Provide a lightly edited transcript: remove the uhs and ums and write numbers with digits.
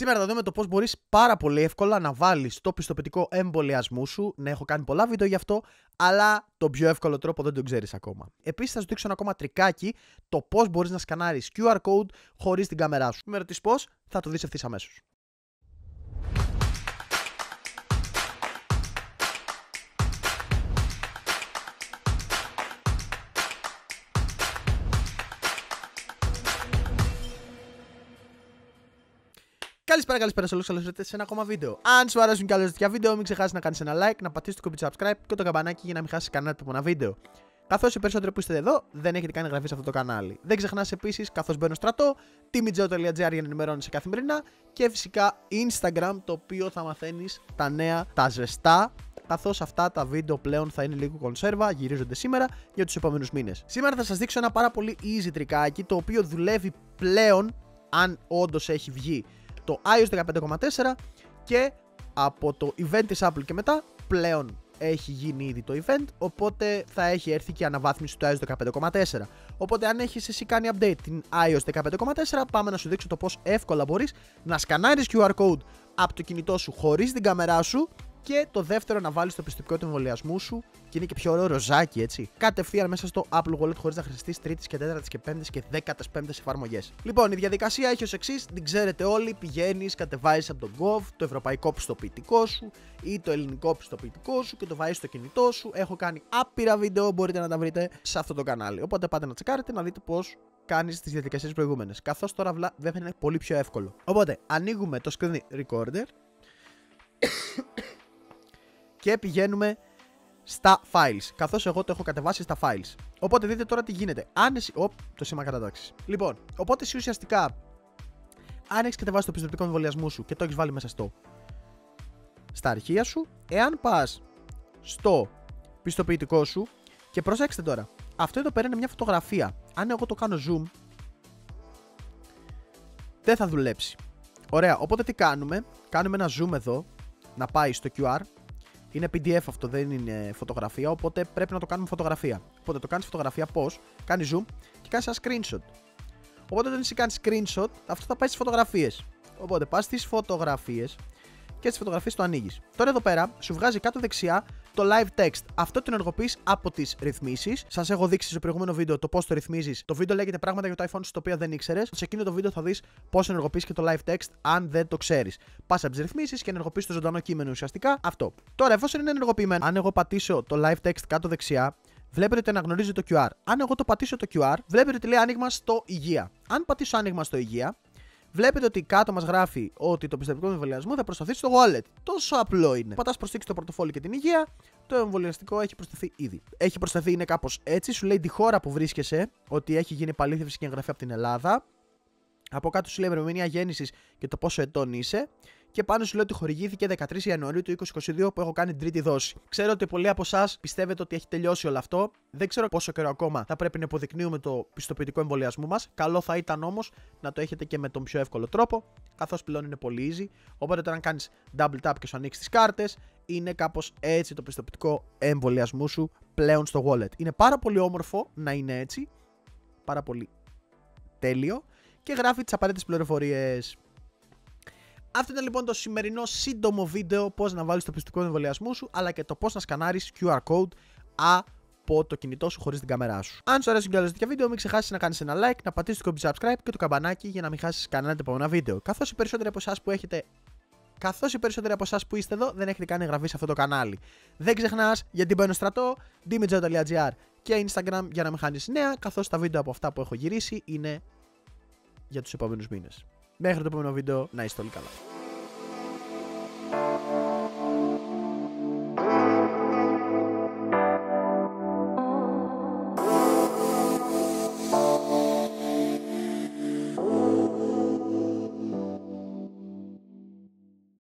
Σήμερα θα δούμε το πώς μπορείς πάρα πολύ εύκολα να βάλεις το πιστοποιητικό εμβολιασμού σου. Ναι, έχω κάνει πολλά βίντεο γι' αυτό, αλλά τον πιο εύκολο τρόπο δεν τον ξέρεις ακόμα. Επίσης, θα σου δείξω ένα ακόμα τρικάκι το πώς μπορείς να σκανάρεις QR code χωρίς την κάμερά σου. Με ρωτήσεις πώς, θα το δεις ευθύς αμέσως. Καλησπέρα σε όλους, καλώς ήρθατε σε ένα ακόμα βίντεο. Αν σου αρέσουν και άλλες τέτοια βίντεο, μην ξεχάσεις να κάνεις ένα like, να πατήσεις το κουμπί του subscribe και το καμπανάκι για να μην χάσεις κανένα από ένα βίντεο. Καθώς οι περισσότεροι που είστε εδώ δεν έχετε κάνει εγγραφή σε αυτό το κανάλι. Δεν ξεχνάς επίσης, καθώς μπαίνω στρατό, timygeo.gr για να ενημερώνεσαι καθημερινά και φυσικά Instagram, το οποίο θα μαθαίνεις τα νέα, τα ζεστά. Καθώς αυτά τα βίντεο πλέον θα είναι λίγο κονσέρβα, γυρίζονται σήμερα για τους επόμενους μήνες. Σήμερα θα σας δείξω ένα πάρα πολύ easy τρικάκι, το οποίο δουλεύει πλέον, αν όντως έχει βγει, το iOS 15.4 και από το event της Apple και μετά πλέον έχει γίνει ήδη το event, οπότε θα έχει έρθει και η αναβάθμιση του iOS 15.4. Οπότε αν έχεις εσύ κάνει update την iOS 15.4, πάμε να σου δείξω το πώς εύκολα μπορείς να σκανάρεις QR code από το κινητό σου χωρίς την καμερά σου και το δεύτερο να βάλεις το πιστοποιητικό του εμβολιασμού σου και είναι και πιο ωραίο ροζάκι, έτσι. Κατευθείαν μέσα στο Apple Wallet χωρίς να χρειαστείς 3ης και 4ης και 5ης και 15ης εφαρμογές. Λοιπόν, η διαδικασία έχει ως εξής, την ξέρετε όλοι, πηγαίνεις, κατεβάζεις από τον Gov το ευρωπαϊκό πιστοποιητικό σου ή το ελληνικό πιστοποιητικό σου και το βάζεις στο κινητό σου. Έχω κάνει άπειρα βίντεο, μπορείτε να τα βρείτε σε αυτό το κανάλι. Οπότε πάτε να τσεκάρετε να δείτε πώς κάνεις τις διαδικασίες προηγούμενες. Καθώς τώρα βέβαια είναι πολύ πιο εύκολο. Οπότε ανοίγουμε το screen recorder και πηγαίνουμε στα files, καθώς εγώ το έχω κατεβάσει στα files. Οπότε δείτε τώρα τι γίνεται. Αν εσύ... το σήμα κατατάξεις. Λοιπόν, οπότε εσύ ουσιαστικά, αν έχεις κατεβάσει το πιστοποιητικό εμβολιασμού σου και το έχεις βάλει μέσα στα αρχεία σου, εάν πας στο πιστοποιητικό σου και προσέξτε τώρα, αυτό εδώ πέρα είναι μια φωτογραφία. Αν εγώ το κάνω zoom, δεν θα δουλέψει. Ωραία, οπότε τι κάνουμε? Κάνουμε ένα zoom εδώ, να πάει στο QR. Είναι PDF αυτό, δεν είναι φωτογραφία, οπότε πρέπει να το κάνουμε φωτογραφία. Οπότε το κάνεις φωτογραφία πώς? Κάνεις zoom και κάνεις ένα screenshot. Οπότε όταν εσύ κάνεις screenshot, αυτό θα πάει στις φωτογραφίες. Οπότε πας στις φωτογραφίες και στις φωτογραφίες το ανοίγεις. Τώρα εδώ πέρα σου βγάζει κάτω δεξιά το live text. Αυτό το ενεργοποιείς από τις ρυθμίσεις. Σας έχω δείξει στο προηγούμενο βίντεο το πώς το ρυθμίζεις. Το βίντεο λέγεται πράγματα για το iPhone στο οποίο δεν ήξερες. Σε εκείνο το βίντεο θα δεις πώς ενεργοποιείς και το live text αν δεν το ξέρεις. Πας από τις ρυθμίσεις και ενεργοποιείς το ζωντανό κείμενο ουσιαστικά. Αυτό. Τώρα εφόσον είναι ενεργοποιημένο, αν εγώ πατήσω το live text κάτω δεξιά, βλέπετε ότι αναγνωρίζει το QR. Αν εγώ το πατήσω το QR, βλέπετε ότι λέει άνοιγμα στο υγεία. Αν πατήσω άνοιγμα στο υγεία, βλέπετε ότι κάτω μας γράφει ότι το πιστοποιητικό εμβολιασμού θα προσταθεί στο wallet. Τόσο απλό είναι. Πατάς προσθήκη στο πορτοφόλι και την υγεία, το εμβολιαστικό έχει προσταθεί ήδη. Έχει προσταθεί, είναι κάπως έτσι. Σου λέει τη χώρα που βρίσκεσαι, ότι έχει γίνει επαλήθευση και εγγραφή από την Ελλάδα. Από κάτω σου λέει ημερομηνία γέννησης και το πόσο ετών είσαι. Και πάνω σου λέει ότι χορηγήθηκε 13 Ιανουαρίου του 2022 που έχω κάνει τρίτη δόση. Ξέρω ότι πολλοί από εσάς πιστεύετε ότι έχει τελειώσει όλο αυτό. Δεν ξέρω πόσο καιρό ακόμα θα πρέπει να υποδεικνύουμε το πιστοποιητικό εμβολιασμού μας. Καλό θα ήταν όμως να το έχετε και με τον πιο εύκολο τρόπο, καθώς πλέον είναι πολύ easy. Οπότε όταν κάνεις double tap και σου ανοίξεις τις κάρτες, είναι κάπως έτσι το πιστοποιητικό εμβολιασμού σου πλέον στο wallet. Είναι πάρα πολύ όμορφο να είναι έτσι. Πάρα πολύ τέλειο. Και γράφει τις απαραίτητες πληροφορίες. Αυτό ήταν λοιπόν το σημερινό σύντομο βίντεο πώς να βάλεις το πιστοποιητικό εμβολιασμού σου αλλά και το πώς να σκανάρεις QR code από το κινητό σου χωρίς την καμερά σου. Αν σου αρέσουν και άλλες τέτοια βίντεο, μην ξεχάσεις να κάνεις ένα like, να πατήσεις το κουμπί subscribe και το καμπανάκι για να μην χάσεις κανένα επόμενο βίντεο. Καθώς οι περισσότεροι από εσάς που είστε εδώ δεν έχετε κάνει εγγραφή σε αυτό το κανάλι. Δεν ξεχνάς γιατί μπαίνω στρατό, dimegeo.gr και Instagram για να μην χάνεις νέα, καθώς τα βίντεο από αυτά που έχω γυρίσει είναι για τους επόμενους μήνες. Μέχρι το επόμενο βίντεο, να είστε όλοι καλά.